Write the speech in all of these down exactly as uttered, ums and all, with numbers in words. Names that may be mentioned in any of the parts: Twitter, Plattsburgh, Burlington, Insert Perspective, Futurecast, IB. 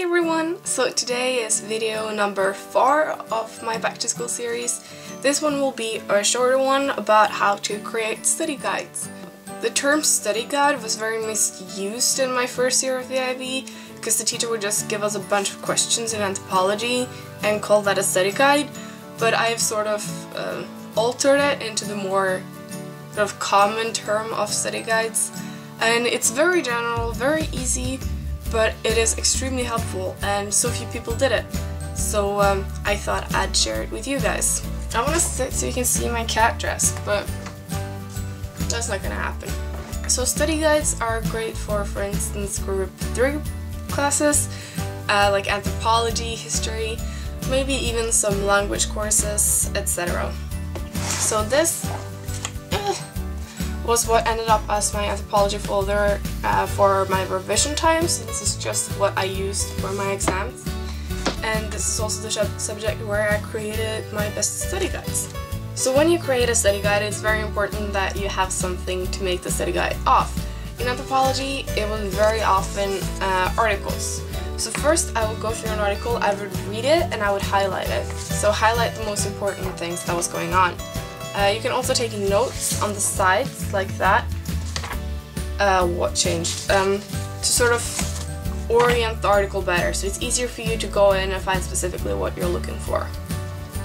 Hi everyone! So today is video number four of my back to school series. This one will be a shorter one about how to create study guides. The term study guide was very misused in my first year of the I B because the teacher would just give us a bunch of questions in anthropology and call that a study guide, but I've sort of uh, altered it into the more sort of common term of study guides, and it's very general, very easy, but it is extremely helpful and so few people did it. So um, I thought I'd share it with you guys. I want to sit so you can see my cat dress, but that's not gonna happen. So study guides are great for, for instance, group three classes, uh, like anthropology, history, maybe even some language courses, et cetera. So this was what ended up as my anthropology folder uh, for my revision time, so this is just what I used for my exams. And this is also the subject where I created my best study guides. So when you create a study guide, it's very important that you have something to make the study guide off. In anthropology, it was very often uh, articles. So first I would go through an article, I would read it, and I would highlight it. So highlight the most important things that was going on. Uh, you can also take notes on the sides, like that. Uh, what changed? Um, to sort of orient the article better, so it's easier for you to go in and find specifically what you're looking for.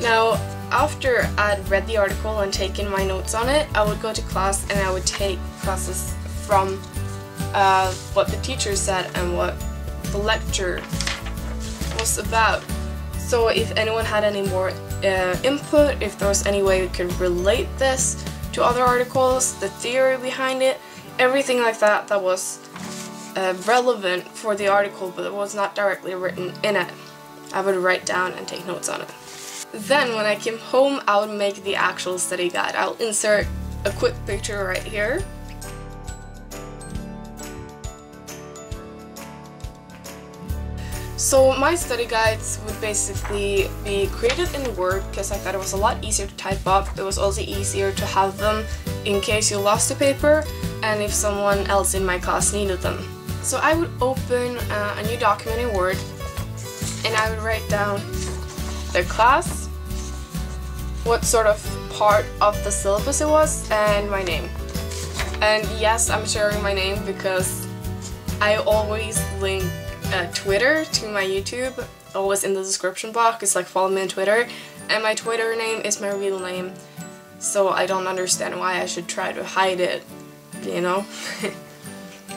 Now, after I'd read the article and taken my notes on it, I would go to class and I would take classes from uh, what the teacher said and what the lecture was about. So if anyone had any more uh, input, if there was any way we could relate this to other articles, the theory behind it, everything like that that was uh, relevant for the article but it was not directly written in it, I would write down and take notes on it. Then when I came home, I would make the actual study guide. I'll insert a quick picture right here. So my study guides would basically be created in Word because I thought it was a lot easier to type up. It was also easier to have them in case you lost a paper and if someone else in my class needed them. So I would open uh, a new document in Word and I would write down the class, what sort of part of the syllabus it was, and my name. And yes, I'm sharing my name because I always link Uh, Twitter to my YouTube, always in the description box. It's like, follow me on Twitter, and my Twitter name is my real name, so I don't understand why I should try to hide it, you know.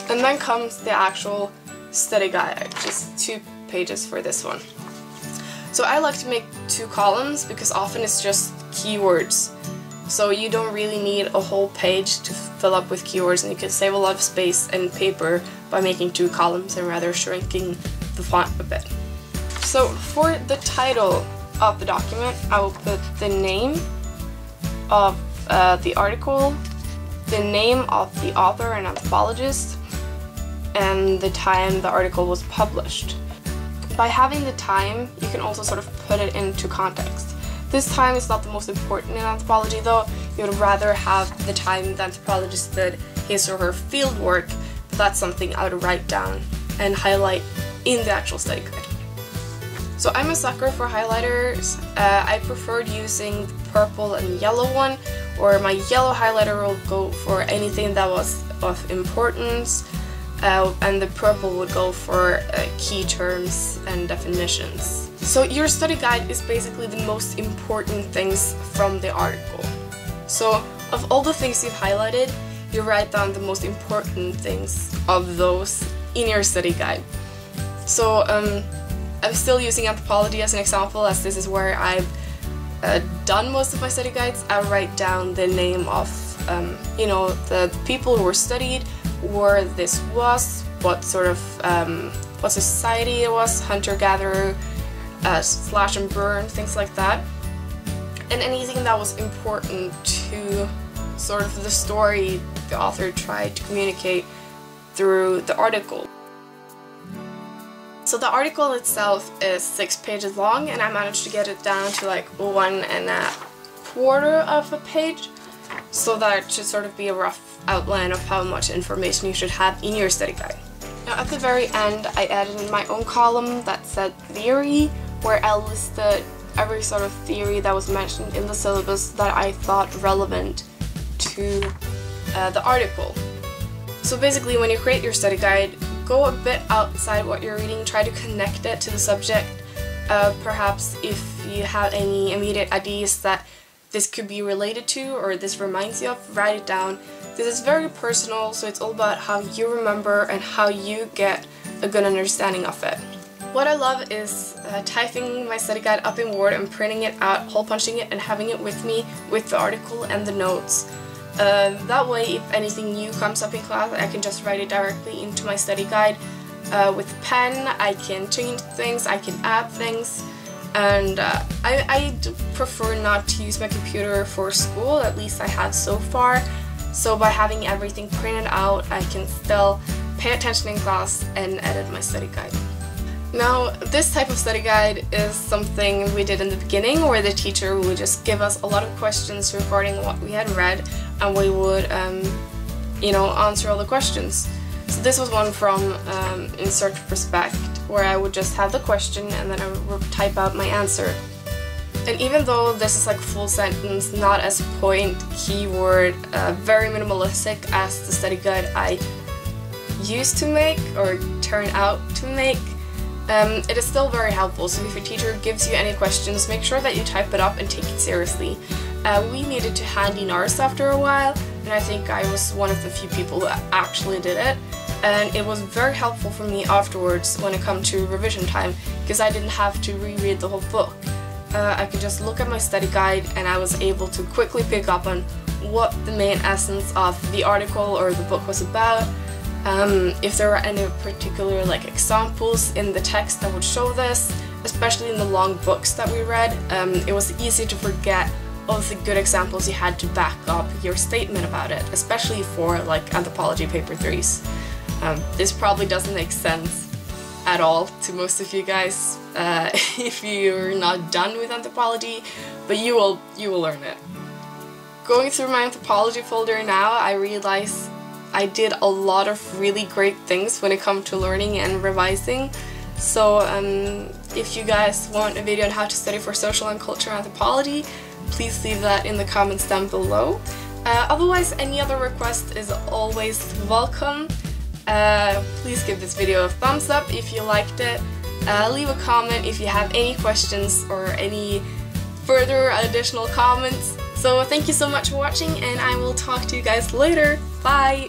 And then comes the actual study guide, just two pages for this one. So I like to make two columns because often it's just keywords, so you don't really need a whole page to fill up with keywords, and you can save a lot of space and paper by making two columns and rather shrinking the font a bit. So for the title of the document, I will put the name of uh, the article, the name of the author and anthropologist, and the time the article was published. By having the time, you can also sort of put it into context. This time is not the most important in anthropology though. You would rather have the time the anthropologist did his or her field work, but that's something I would write down and highlight in the actual study guide. So I'm a sucker for highlighters. Uh, I preferred using the purple and yellow one, or my yellow highlighter will go for anything that was of importance, uh, and the purple would go for uh, key terms and definitions. So your study guide is basically the most important things from the article. So of all the things you've highlighted, you write down the most important things of those in your study guide. So um, I'm still using anthropology as an example, as this is where I've uh, done most of my study guides. I write down the name of um, you know, the, the people who were studied, where this was, what sort of um, what society it was, hunter-gatherer, Uh, slash and burn, things like that, and anything that was important to sort of the story the author tried to communicate through the article. So the article itself is six pages long, and I managed to get it down to like one and a quarter of a page, so that should sort of be a rough outline of how much information you should have in your study guide. Now at the very end, I added in my own column that said theory, where I listed every sort of theory that was mentioned in the syllabus that I thought relevant to uh, the article. So basically, when you create your study guide, go a bit outside what you're reading, try to connect it to the subject. Uh, perhaps if you have any immediate ideas that this could be related to or this reminds you of, write it down. This is very personal, so it's all about how you remember and how you get a good understanding of it. What I love is uh, typing my study guide up in Word and printing it out, hole punching it, and having it with me with the article and the notes. Uh, that way, if anything new comes up in class, I can just write it directly into my study guide. Uh, with a pen, I can change things, I can add things, and uh, I, I prefer not to use my computer for school, at least I have so far. So by having everything printed out, I can still pay attention in class and edit my study guide. Now, this type of study guide is something we did in the beginning, where the teacher would just give us a lot of questions regarding what we had read, and we would, um, you know, answer all the questions. So this was one from um, Insert Perspective, where I would just have the question and then I would type out my answer. And even though this is like full sentence, not as point, keyword, uh, very minimalistic as the study guide I used to make or turn out to make, Um, it is still very helpful. So if your teacher gives you any questions, make sure that you type it up and take it seriously. Uh, we needed to hand in ours after a while, and I think I was one of the few people that actually did it. And it was very helpful for me afterwards when it comes to revision time, because I didn't have to reread the whole book. Uh, I could just look at my study guide and I was able to quickly pick up on what the main essence of the article or the book was about. Um, if there were any particular like examples in the text that would show this, especially in the long books that we read, um, it was easy to forget all the good examples you had to back up your statement about it, especially for like anthropology paper threes. Um, this probably doesn't make sense at all to most of you guys uh, if you're not done with anthropology, but you will you will learn it. Going through my anthropology folder now, I realize I did a lot of really great things when it comes to learning and revising. So um, if you guys want a video on how to study for social and cultural anthropology, please leave that in the comments down below. Uh, otherwise, any other request is always welcome. Uh, please give this video a thumbs up if you liked it. Uh, leave a comment if you have any questions or any further additional comments. So thank you so much for watching, and I will talk to you guys later. Bye!